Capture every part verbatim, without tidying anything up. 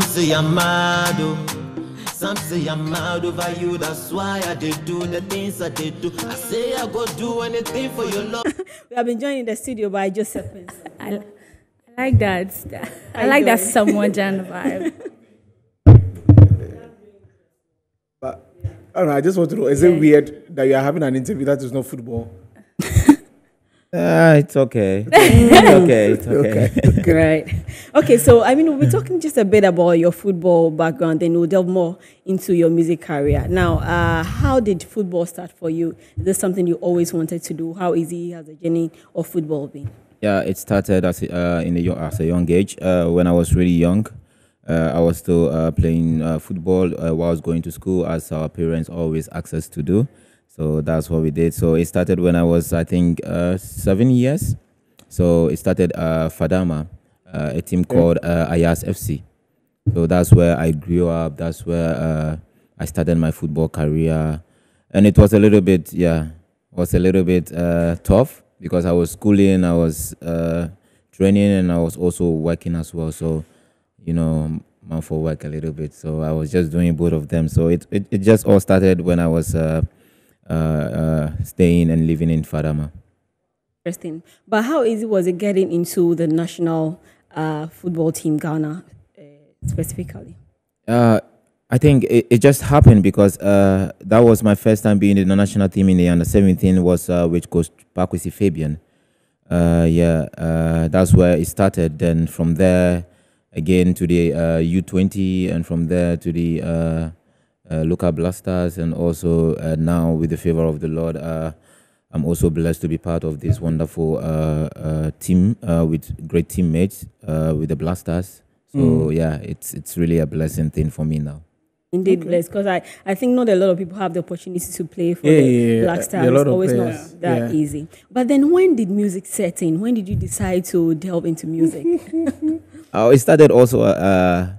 Some say I'm mad, oh. Some say I'm mad over you. That's why I did do the things I did do. I say I go do anything for your love. We have been joined in the studio by Joseph Paintsil. I, I like that. I like that someone Jan vibe. But I don't know. I just want to know. Is it weird that you are having an interview that is not football? Ah, uh, it's okay. It's okay. It's okay. Okay. Great. Okay, so I mean, we'll be talking just a bit about your football background, then we'll delve more into your music career. Now, uh, how did football start for you? Is this something you always wanted to do? How easy has the journey of football been? Yeah, it started as uh, in a as a young age. Uh, when I was really young, uh, I was still uh, playing uh, football uh, while I was going to school, as our parents always asked us to do. So that's what we did. So it started when I was, I think, uh, seven years. So it started uh, Fadama, uh, a team called uh, Ayas F C. So that's where I grew up. That's where uh, I started my football career. And it was a little bit, yeah, was a little bit uh, tough because I was schooling, I was uh, training, and I was also working as well. So, you know, man for work a little bit. So I was just doing both of them. So it, it, it just all started when I was... Uh, Uh, uh, staying and living in Fadama. Interesting. But how easy was it getting into the national uh, football team, Ghana, uh, specifically? Uh, I think it, it just happened because uh, that was my first time being in the national team in the under seventeen was uh, with Coach Pakwisi Fabian. Uh, yeah, uh, that's where it started. Then from there, again, to the uh, U twenty, and from there to the... Uh, Uh, local Black Stars, and also uh, now with the favor of the Lord, uh, I'm also blessed to be part of this wonderful uh, uh, team uh, with great teammates uh, with the Black Stars. So mm. yeah, it's it's really a blessing thing for me now. Indeed, okay. Blessed, because I, I think not a lot of people have the opportunity to play for yeah, the yeah, Black Stars. It's always players. Not that yeah. easy. But then when did music set in? When did you decide to delve into music? Oh, it started also... Uh,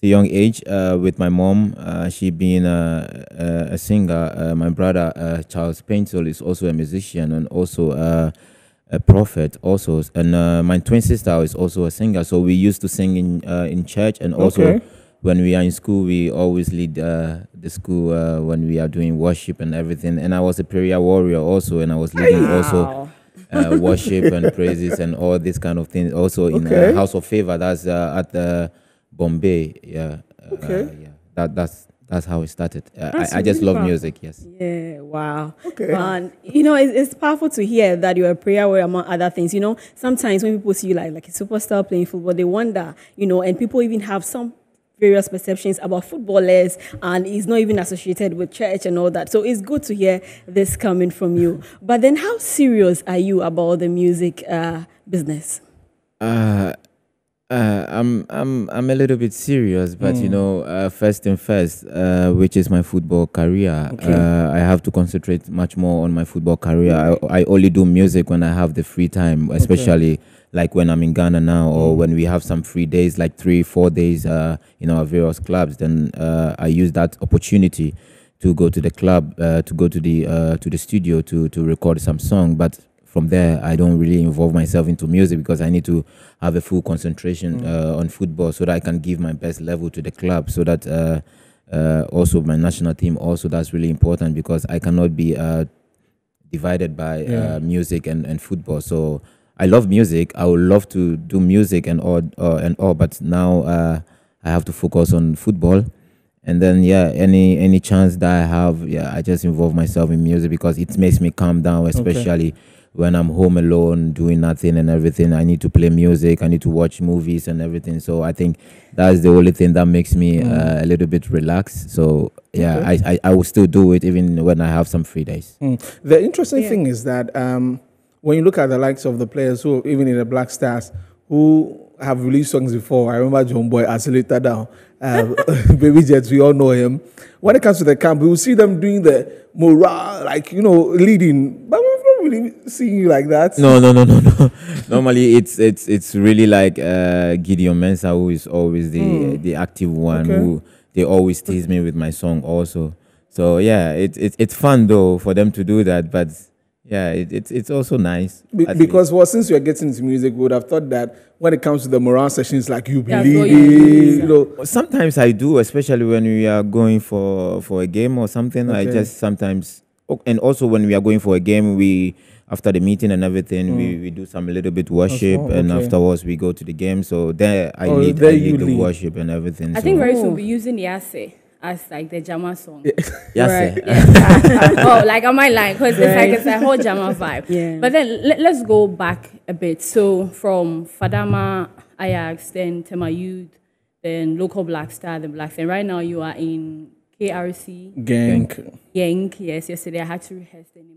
the young age uh, with my mom, uh, she being a, a, a singer. Uh, my brother uh, Charles Paintsil is also a musician and also uh, a prophet also, and uh, my twin sister is also a singer. So we used to sing in uh, in church, and also okay. when we are in school, we always lead uh, the school uh, when we are doing worship and everything. And I was a prayer warrior also, and I was leading wow. also uh, worship and praises and all this kind of things. Also in okay. uh, House of Favor, that's uh, at the Bombay, yeah, okay. uh, yeah. That that's that's how it started. Uh, I, I just really love music, yes. Yeah, wow. Okay. And you know, it's, it's powerful to hear that you're a prayer warrior among other things. You know, sometimes when people see you like like a superstar playing football, they wonder, you know, and people even have some various perceptions about footballers, and it's not even associated with church and all that. So it's good to hear this coming from you. But then, how serious are you about the music uh, business? Uh. Uh, I'm I'm I'm a little bit serious, but mm. you know, uh, first and first, uh, which is my football career. Okay. Uh, I have to concentrate much more on my football career. I, I only do music when I have the free time, especially okay. like when I'm in Ghana now, or mm. when we have some free days, like three, four days uh, in our various clubs. Then uh, I use that opportunity to go to the club, uh, to go to the uh, to the studio to to record some song, but. From there, I don't really involve myself into music because I need to have a full concentration uh, on football so that I can give my best level to the club. So that uh, uh, also my national team also, that's really important because I cannot be uh, divided by yeah. uh, music and, and football. So I love music. I would love to do music and all, uh, and all but now uh, I have to focus on football. And then, yeah, any any chance that I have, yeah, I just involve myself in music because it makes me calm down, especially... Okay. When I'm home alone, doing nothing and everything, I need to play music, I need to watch movies and everything. So I think that's the only thing that makes me uh, a little bit relaxed. So yeah, okay. I, I, I will still do it even when I have some free days. Mm. The interesting yeah. thing is that um, when you look at the likes of the players who, even in the Black Stars, who have released songs before, I remember John Boy, Asilita Down, uh, Baby Jets, we all know him. When it comes to the camp, we will see them doing the morale, like, you know, leading. But really seeing you like that? No, no, no, no, no. Normally, it's it's it's really like uh, Gideon Mensah, who is always the mm. the active one. Okay. Who they always tease me with my song also. So yeah, it's it, it's fun though for them to do that. But Yeah, it, it, it's also nice. Be, because, well, since you're getting into music, we would have thought that when it comes to the morale sessions, like you believe yeah, so you, you know. Sometimes I do, especially when we are going for, for a game or something. Okay. I just sometimes... And also when we are going for a game, we... After the meeting and everything, mm. we, we do some little bit worship, oh, and okay. afterwards we go to the game. So there I oh, need, I need the worship and everything. I so. think very soon we'll be using the Yase as like the Jama song. Yase. Right. Yeah. Oh, like am I lying? Because it's like it's a whole Jama vibe. Yeah. But then let, let's go back a bit. So from Fadama, Ajax, then Tema Youth, then local Black Star, then Black Star. Right now you are in K R C Genk. Genk. Yes. Yesterday I had to rehearse the name.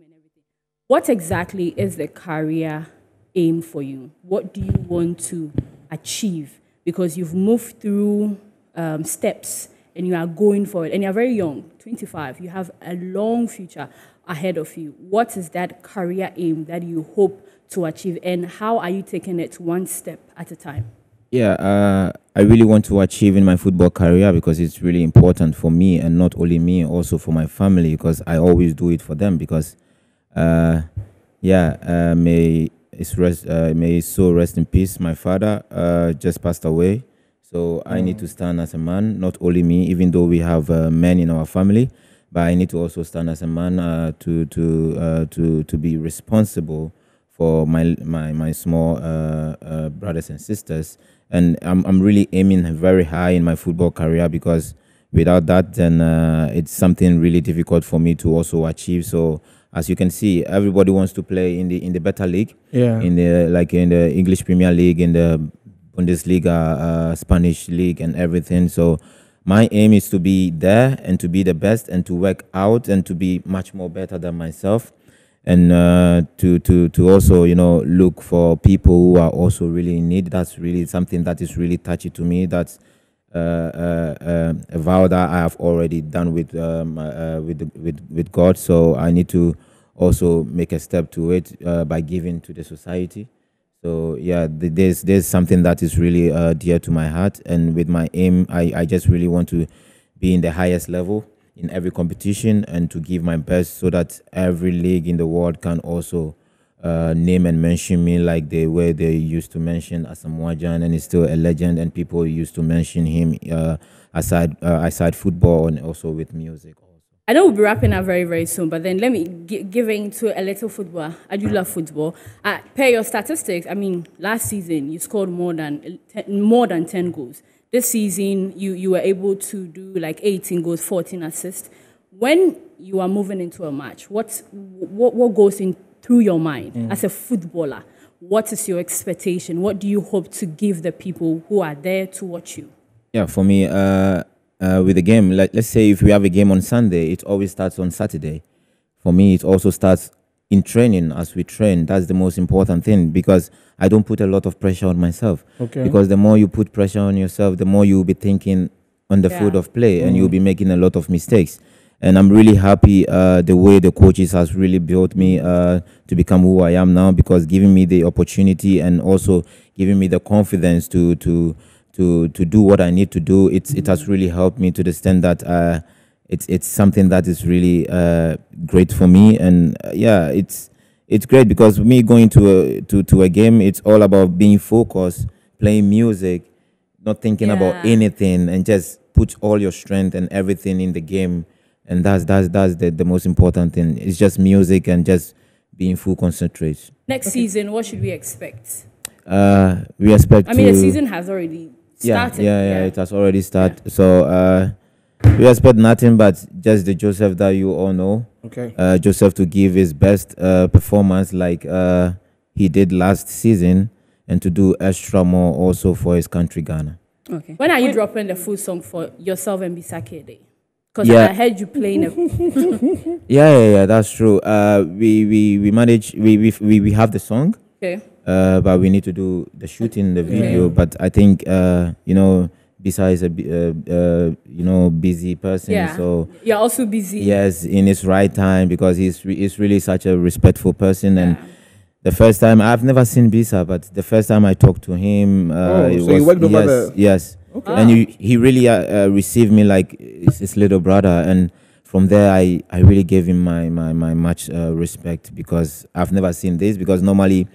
What exactly is the career aim for you? What do you want to achieve? Because you've moved through um, steps and you are going for it. And you're very young, twenty-five. You have a long future ahead of you. What is that career aim that you hope to achieve? And how are you taking it one step at a time? Yeah, uh, I really want to achieve in my football career because it's really important for me, and not only me, also for my family, because I always do it for them. Because Uh, yeah, uh, may his rest, uh, may his soul rest in peace. My father uh, just passed away, so I mm. need to stand as a man. Not only me, even though we have uh, men in our family, but I need to also stand as a man uh, to to uh, to to be responsible for my my my small uh, uh, brothers and sisters. And I'm I'm really aiming very high in my football career, because without that, then uh, it's something really difficult for me to also achieve. So. As you can see, everybody wants to play in the in the better league, yeah. in the like in the English Premier League, in the Bundesliga, uh, Spanish league, and everything. So, my aim is to be there and to be the best and to work out and to be much more better than myself, and uh, to to to also, you know, look for people who are also really in need. That's really something that is really touchy to me. That's Uh, uh, uh, a vow that I have already done with um, uh, with, the, with with God, so I need to also make a step to it uh, by giving to the society. So yeah, th there's there's something that is really uh, dear to my heart, and with my aim, I I just really want to be in the highest level in every competition and to give my best, so that every league in the world can also Uh, name and mention me like the way they used to mention Asamoah Gyan, and he's still a legend, and people used to mention him uh, aside uh, aside football and also with music. I know we'll be wrapping up very, very soon, but then let me g give into a little football. I do love football. Uh, per your statistics, I mean, last season you scored more than more than ten goals. This season you you were able to do like eighteen goals, fourteen assists. When you are moving into a match, what what what goes in through your mind mm. as a footballer? What is your expectation? What do you hope to give the people who are there to watch you? Yeah, for me, uh, uh, with the game, like, let's say if we have a game on Sunday, it always starts on Saturday. For me, it also starts in training, as we train. That's the most important thing, because I don't put a lot of pressure on myself. Okay. Because the more you put pressure on yourself, the more you'll be thinking on the yeah. field of play, mm. and you'll be making a lot of mistakes. And I'm really happy uh, the way the coaches has really built me uh, to become who I am now, because giving me the opportunity and also giving me the confidence to to to to do what I need to do. It's it has really helped me to the extent that uh, it's it's something that is really uh, great for me. And uh, yeah, it's it's great, because me going to a, to to a game, it's all about being focused, playing music, not thinking yeah. about anything, and just put all your strength and everything in the game. And that's that's that's the, the most important thing. It's just music and just being full concentration. Next okay. season, what should we expect? Uh, we expect. I mean, to, the season has already started. Yeah, yeah, yeah, yeah. It has already started. Yeah. So uh, we expect nothing but just the Joseph that you all know. Okay. Uh, Joseph to give his best uh, performance like uh, he did last season, and to do extra more also for his country Ghana. Okay. When are you when, dropping the full song for yourself and Bisa Kdei? Because yeah. I heard you playing it. yeah, yeah, yeah, that's true. Uh, we, we, we manage, we, we, we have the song. Okay. Uh, but we need to do the shooting, the video. Okay. But I think, uh, you know, Bisa is a, uh, uh, you know, busy person. Yeah. So you're also busy. Yes, in his right time, because he's, re he's really such a respectful person. Yeah. And the first time, I've never seen Bisa, but the first time I talked to him. Uh, oh, it so was, you worked over yes, the... Yes. Okay. Oh. And you, he really uh, uh, received me like his, his little brother, and from there, I, I really gave him my, my, my much uh, respect, because I've never seen this. Because normally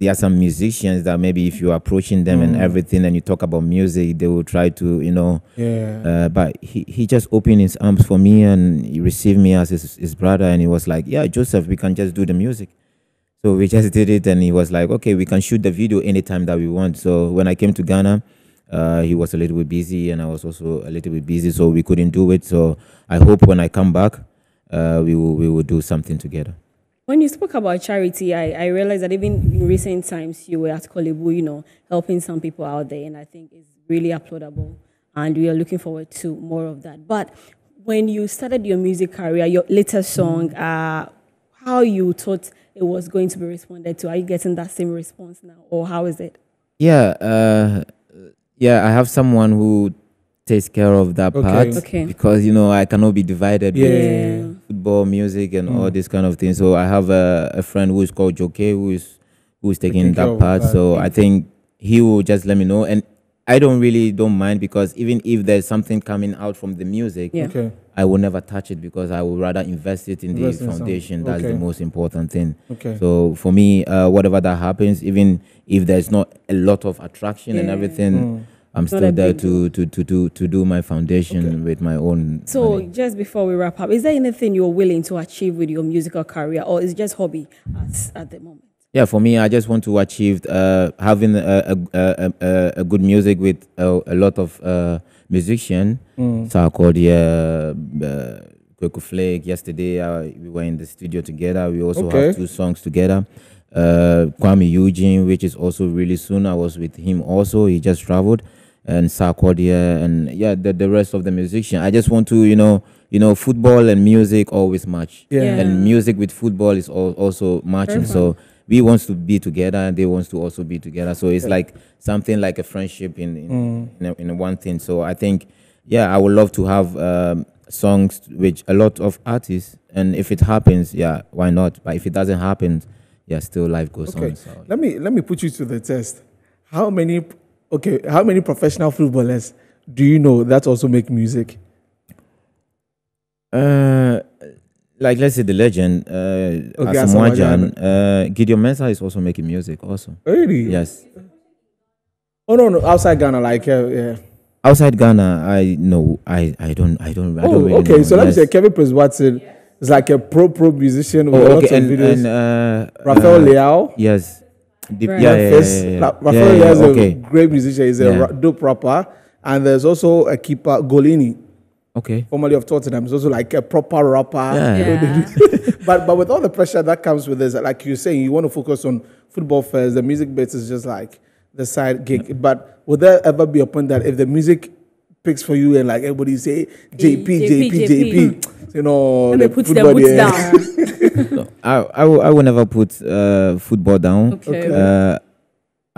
there are some musicians that maybe if you're approaching them mm. and everything and you talk about music, they will try to, you know. Yeah. Uh, but he, he just opened his arms for me, and he received me as his, his brother. And he was like, yeah, Joseph, we can just do the music. So we just did it, and he was like, okay, we can shoot the video anytime that we want. So when I came to Ghana, uh, he was a little bit busy, and I was also a little bit busy, so we couldn't do it. So I hope when I come back, uh, we will we will do something together. When you spoke about charity, I, I realized that even in recent times, you were at Kolebu, you know, helping some people out there, and I think it's really applaudable, and we are looking forward to more of that. But when you started your music career, your latest song, uh, how you thought it was going to be responded to? Are you getting that same response now, or how is it? Yeah, uh, yeah, I have someone who takes care of that okay. part okay. because, you know, I cannot be divided yeah. between football, music, and mm. all this kind of thing. So I have a, a friend who is called Joke, who is who is taking that part. That. So I think he will just let me know, and I don't really don't mind, because even if there's something coming out from the music, yeah. okay. I will never touch it, because I would rather invest it in the invest foundation. In That's okay. the most important thing. Okay. So for me, uh, whatever that happens, even if there's not a lot of attraction yeah. and everything, mm. I'm it's still there to, to, to, to, to do my foundation okay. with my own. So money. Just before we wrap up, is there anything you're willing to achieve with your musical career, or is it just hobby at, at the moment? Yeah, for me, I just want to achieve uh, having a, a, a, a good music with a, a lot of uh, musicians. Mm. Sarkodie, uh, Kweku Flake. Yesterday, uh, we were in the studio together. We also okay. have two songs together. Uh, Kwame Eugene, which is also really soon. I was with him also. He just traveled. And Sarkodie, and yeah, the, the rest of the musicians. I just want to, you know, you know, football and music always match. Yeah. yeah. And music with football is al also matching. Perfect. So we want to be together, and they want to also be together. So it's like something like a friendship in in, mm. in, a, in a one thing. So I think, yeah, I would love to have um, songs with a lot of artists. And if it happens, yeah, why not? But if it doesn't happen, yeah, still life goes okay. on. So. Let me let me put you to the test. How many okay? How many professional footballers do you know that also make music? Uh. Like, let's say the legend, uh, okay, Asamoah Gyan, uh, Gideon Mensah is also making music also. Really? Yes. Oh, no, no, outside Ghana, like, uh, yeah. Outside Ghana, I know, I, I don't, I don't, oh, I don't really okay, know. So let me say, Kevin Prince Boateng is like a pro, pro musician with oh, okay. lots of and, videos. And, uh, Rafael uh, Leão. Yes. Deep, right. yeah, yeah, yeah, yeah, yeah. Like, Rafael yeah, yeah, Leão is okay. a great musician, he's yeah. a ra dope rapper, and there's also a keeper, Golini. Okay. Formerly of Tottenham, is also like a proper rapper. Yeah. Yeah. but but with all the pressure that comes with this, like you're saying, you want to focus on football first. The music bit is just like the side gig. Yeah. But would there ever be a point that if the music picks for you and like everybody say J P, J P, J P, J P, J P you know, and the puts football their yeah. down. I I will, I will never put uh, football down. Okay. Uh,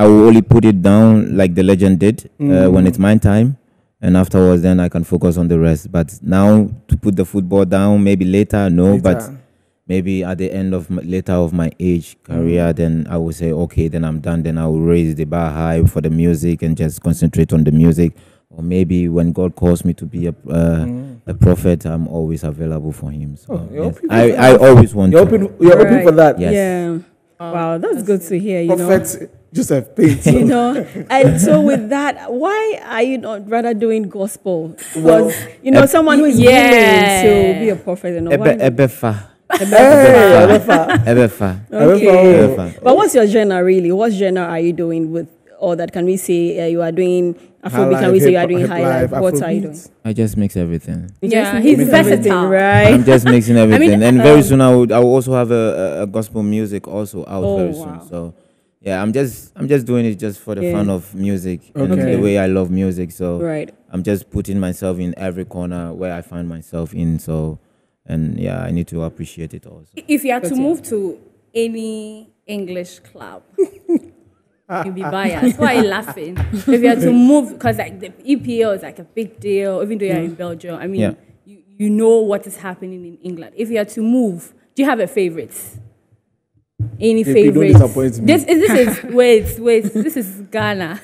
I will only put it down like the legend did mm. uh, when it's my time. And afterwards, then I can focus on the rest. But now to put the football down, maybe later, no. Later. But maybe at the end of my, later of my age career, then I will say, okay, then I'm done. Then I will raise the bar high for the music and just concentrate on the music. Or maybe when God calls me to be a, uh, mm. a prophet, I'm always available for Him. So oh, yes. I, I always want. You're open. You're right. open for that. Yes. Yeah. Um, wow, that's, that's good to hear. You prophet. know. Joseph Paintsil. You know, and so with that, why are you not rather doing gospel? Because, you know, someone who is yeah. willing to be a prophet and all that. But what's your genre, really? What genre are you doing with all that? Can we say uh, you are doing Afrobeat? Can we say you are doing hip, hip high life? What are you doing? I just mix everything. Yeah, yeah he's versatile, right? I'm just mixing everything. I mean, and um, very soon I will, I will also have a, a gospel music also out oh, very soon. Wow. So. Yeah, I'm just I'm just doing it just for the yeah. fun of music okay. and the way I love music. So right. I'm just putting myself in every corner where I find myself in. So and yeah, I need to appreciate it also. If you had That's to it. move to any English club, you'd be biased. Why are you laughing? If you had to move, because like the E P L is like a big deal, even though you're yeah. in Belgium. I mean, yeah. you you know what is happening in England. If you had to move, do you have a favorite? any if favorites. Don't disappoint me. This, this is wait, wait. This is Ghana.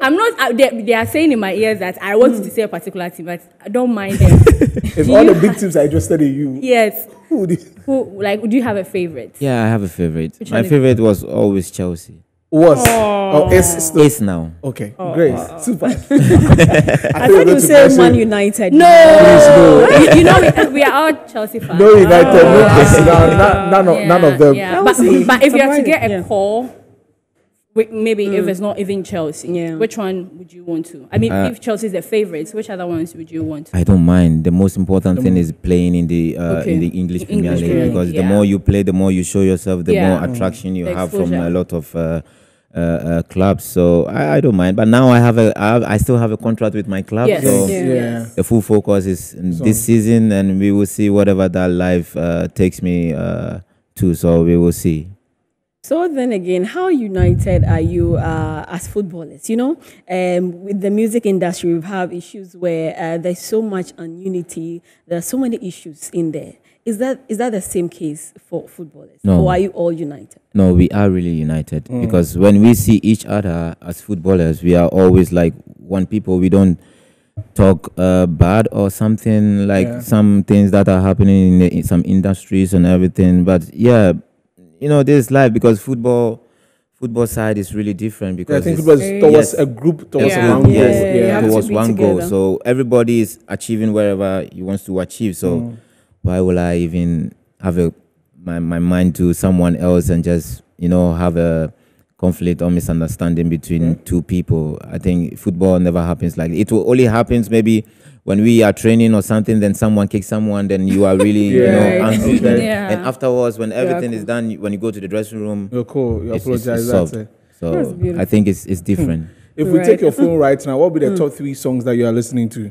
I'm not. They, they are saying in my ears that I want to say a particular team, but I don't mind them. If do all the big teams are interested in you, yes. Who, who like? Do you have a favorite? Yeah, I have a favorite. Which my favorite is? Was always Chelsea. Was oh, oh it's, it's now okay oh, great oh, oh. super. I, I thought you said Man United. No, no. You, you know we, we are all Chelsea fans. No United, oh. no Chelsea. No, none, none, yeah, none of them. Yeah. But, but if you have to get a yeah. call, maybe mm. if it's not even Chelsea, yeah. which one would you want to? I mean, uh, if Chelsea is the favourites, which other ones would you want? To? I don't mind. The most important the thing is playing in the uh, okay. in the English, English Premier League Premier. because yeah. the more you play, the more you show yourself, the yeah. more attraction you the have exposure. from a lot of. Uh, Uh, uh, clubs, so I, I don't mind. But now I have a, I, have, I still have a contract with my club, yes. so yeah. Yeah. the full focus is in so. this season, and we will see whatever that life uh, takes me uh, to. So we will see. So then again, how united are you uh, as footballers? You know, um, with the music industry, we have issues where uh, there's so much unity. There are so many issues in there. Is that is that the same case for footballers? No. Or are you all united? No, we are really united mm. because when we see each other as footballers, we are always like one people. We don't talk uh, bad or something like yeah. some things that are happening in, the, in some industries and everything. But yeah, you know, this life because football. Football side is really different because yeah, I think it's, football is towards yes. a group, towards yeah. one goal, yes. yeah. yeah. towards to one together. goal. So everybody is achieving wherever he wants to achieve. So mm. why will I even have a, my my mind to someone else and just you know have a conflict or misunderstanding between mm. two people? I think football never happens like that. It will only happens maybe when we are training or something. Then someone kicks someone, then you are really yeah. you know angry. yeah. And afterwards, when everything yeah, cool. is done, when you go to the dressing room, you're cool. You it's, apologize. It's soft. So I think it's it's different. Hmm. If right. we take your phone right now, what would be the hmm. top three songs that you are listening to?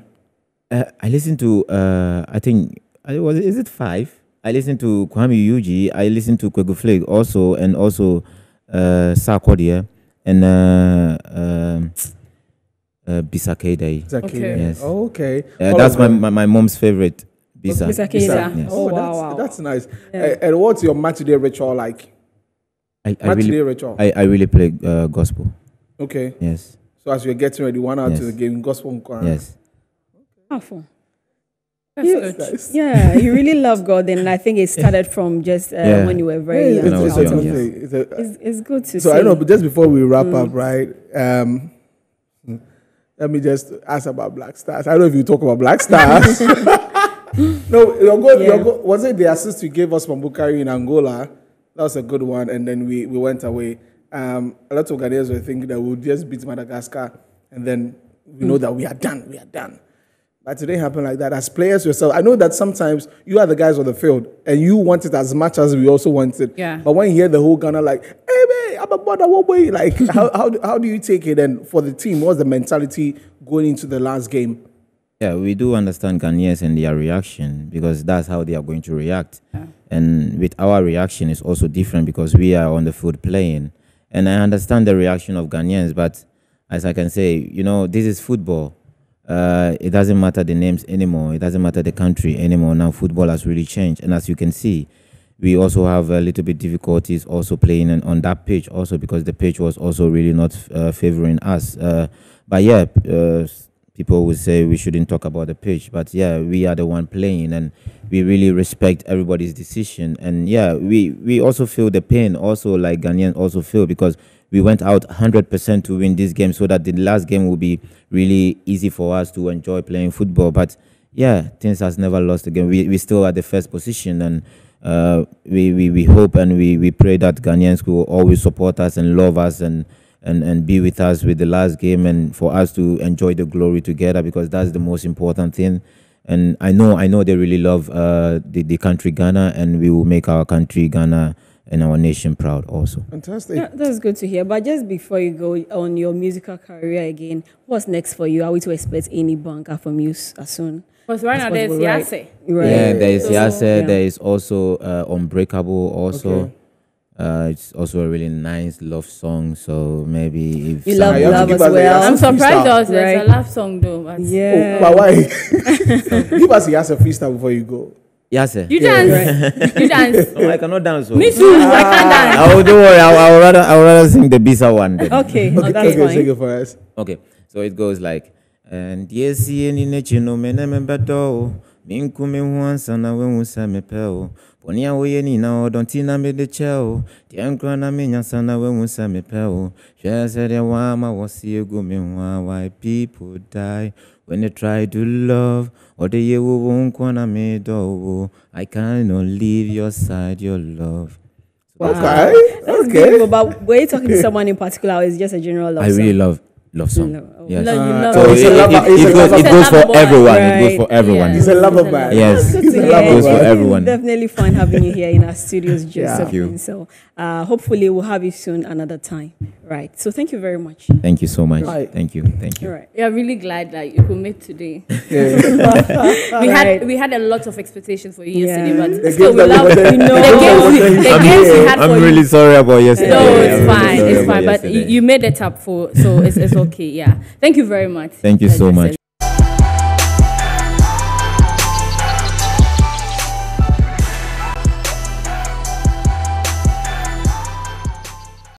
Uh, I listen to uh, I think. I was, is it five? I listen to Kwame Eugene. I listen to Kweku Flake also, and also uh, Sarkodie and uh, uh, uh, Bisa Kdei. Okay. Yes. Oh, okay. Uh, that's my, my my mom's favorite. Bisa. Bisa Kdei. Yes. Oh, oh wow, that's, wow! That's nice. Yeah. Uh, and what's your match day ritual like? I, I match really, day ritual. I, I really play uh, gospel. Okay. Yes. So as you're getting ready, one out yes. to the game, gospel. Yes. Powerful. You, nice. Yeah, you really love God, and I think it started from just uh, yeah. when you were very yeah, young. It's, it's, young. It's, a, it's, it's good to see. So, see. I know, but just before we wrap mm. up, right, um, mm. let me just ask about Black Stars. I don't know if you talk about Black Stars. no, your goal, yeah. your goal, was it the assist you gave us from Bukari in Angola? That was a good one, and then we, we went away. Um, a lot of Ghanaians were thinking that we'll just beat Madagascar, and then we mm. know that we are done, we are done. But it didn't happen like that. As players yourself, I know that sometimes you are the guys on the field and you want it as much as we also want it. Yeah. But when you hear the whole Ghana like, hey, man, I'm a brother, what way? Like, how, how, how do you take it? And for the team, what's the mentality going into the last game? Yeah, we do understand Ghanaians and their reaction because that's how they are going to react. Yeah. And with our reaction, it's also different because we are on the field playing. And I understand the reaction of Ghanaians, but as I can say, you know, this is football. Uh, it doesn't matter the names anymore. It doesn't matter the country anymore. Now football has really changed, and as you can see, we also have a little bit difficulties also playing and on that pitch also because the pitch was also really not uh, favoring us. Uh, but yeah, uh, people would say we shouldn't talk about the pitch, but yeah, we are the one playing, and we really respect everybody's decision. And yeah, we we also feel the pain also like Ghanaians also feel because. We went out one hundred percent to win this game so that the last game will be really easy for us to enjoy playing football. But, yeah, things has never lost again. We, we still at the first position, and uh, we, we, we hope and we, we pray that Ghanaians will always support us and love us and, and, and be with us with the last game and for us to enjoy the glory together because that's the most important thing. And I know, I know they really love uh, the, the country Ghana, and we will make our country Ghana and our nation proud also. Fantastic. Yeah, that's good to hear. But just before you go on your musical career again, what's next for you? Are we to expect any banker from you as soon? Because right now there's Yase. Right. Right. Yeah, there is Yase. Yeah. There is also uh, Unbreakable also. Okay. Uh, it's also a really nice love song, so maybe if you love love as well. I'm surprised there was right? a love song though. But yeah. Oh, but why? Give us Yase freestyle before you go. Yes, sir. You dance. Yeah. You dance. No, I cannot dance. Me too. I can't dance. I will, don't worry. I will, I will rather I will rather sing the Bisa one. Then. Okay. Okay. That's okay. Sing it for us. Okay. So it goes like. And yes, any nature no men remember though. Minku me once and I will me peo. Ponia weeni now don't tina me the chow. Tiancrana mina sana when we me peo. Shares at a wama was you go me why people die when they try to love. Or the year won't corner me though. I cannot leave your side, your love. Wow. Okay. That's okay. But when you're talking to someone in particular, it's just a general love. I really song. love. Love song. No. Yes. No, you love so it, it, it, goes, it goes for everyone. Right. It goes for everyone. It's a lover man. Yes. It goes for everyone. Definitely fun having you here in our studios, Joseph. Yeah. So uh, hopefully we'll have you soon another time. Right. So thank you very much. Thank you so much. Right. Thank you. Thank you. All right. We are really glad that you could make today. Yeah. we had we had a lot of expectations for you yesterday, yeah. but still we love you know the games the games we had for you. I'm really sorry about yesterday. No, it's fine. It's fine. But you made it up for so it's okay. Yeah. Thank you very much. Thank you so much.